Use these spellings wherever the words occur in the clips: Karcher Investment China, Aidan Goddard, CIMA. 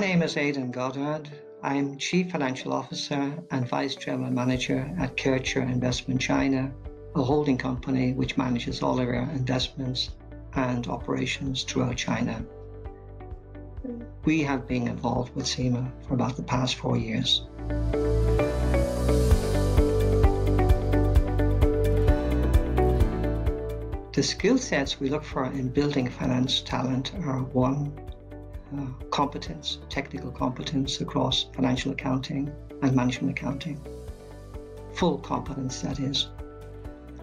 name is Aidan Goddard. I'm Chief Financial Officer and Vice General Manager at Karcher Investment China, a holding company which manages all of our investments and operations throughout China. We have been involved with CIMA for about the past 4 years. The skill sets we look for in building finance talent are one, competence, technical competence across financial accounting and management accounting. Full competence, that is.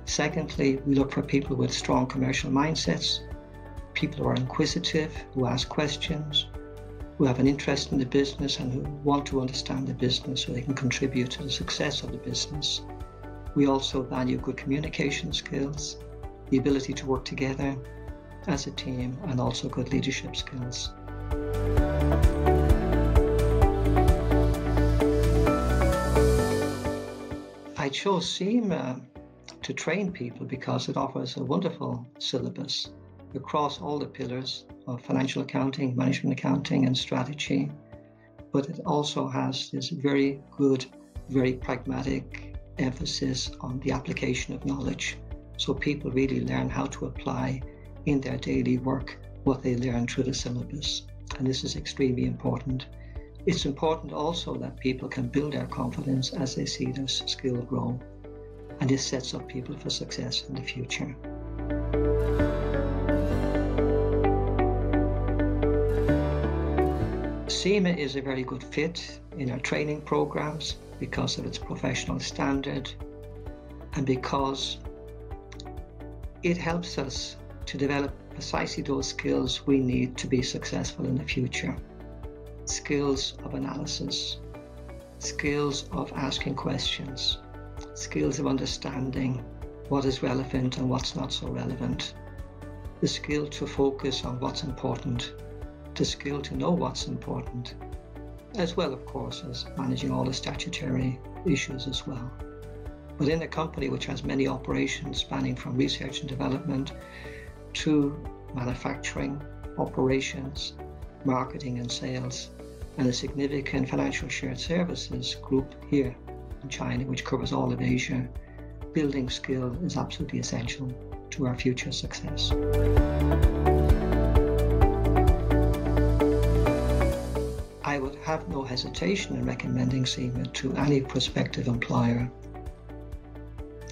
Secondly, we look for people with strong commercial mindsets, people who are inquisitive, who ask questions, who have an interest in the business and who want to understand the business so they can contribute to the success of the business. We also value good communication skills, the ability to work together as a team, and also good leadership skills. I chose CIMA to train people because it offers a wonderful syllabus across all the pillars of financial accounting, management accounting, and strategy. But it also has this very good, very pragmatic emphasis on the application of knowledge. So people really learn how to apply in their daily work what they learn through the syllabus. And this is extremely important. It's important also that people can build their confidence as they see their skill grow. And this sets up people for success in the future. CIMA is a very good fit in our training programs because of its professional standard and because it helps us to develop precisely those skills we need to be successful in the future. Skills of analysis, skills of asking questions, skills of understanding what is relevant and what's not so relevant, the skill to focus on what's important, the skill to know what's important, as well, of course, as managing all the statutory issues as well. Within a company which has many operations spanning from research and development to manufacturing, operations, marketing and sales, and a significant financial shared services group here in China, which covers all of Asia, building skill is absolutely essential to our future success. I would have no hesitation in recommending CIMA to any prospective employer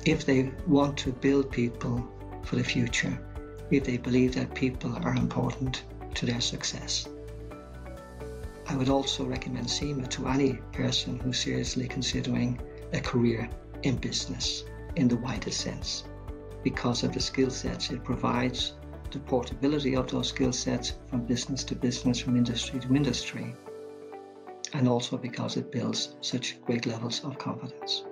if they want to build people for the future, if they believe that people are important to their success. I would also recommend CIMA to any person who's seriously considering a career in business in the widest sense, because of the skill sets it provides, the portability of those skill sets from business to business, from industry to industry, and also because it builds such great levels of confidence.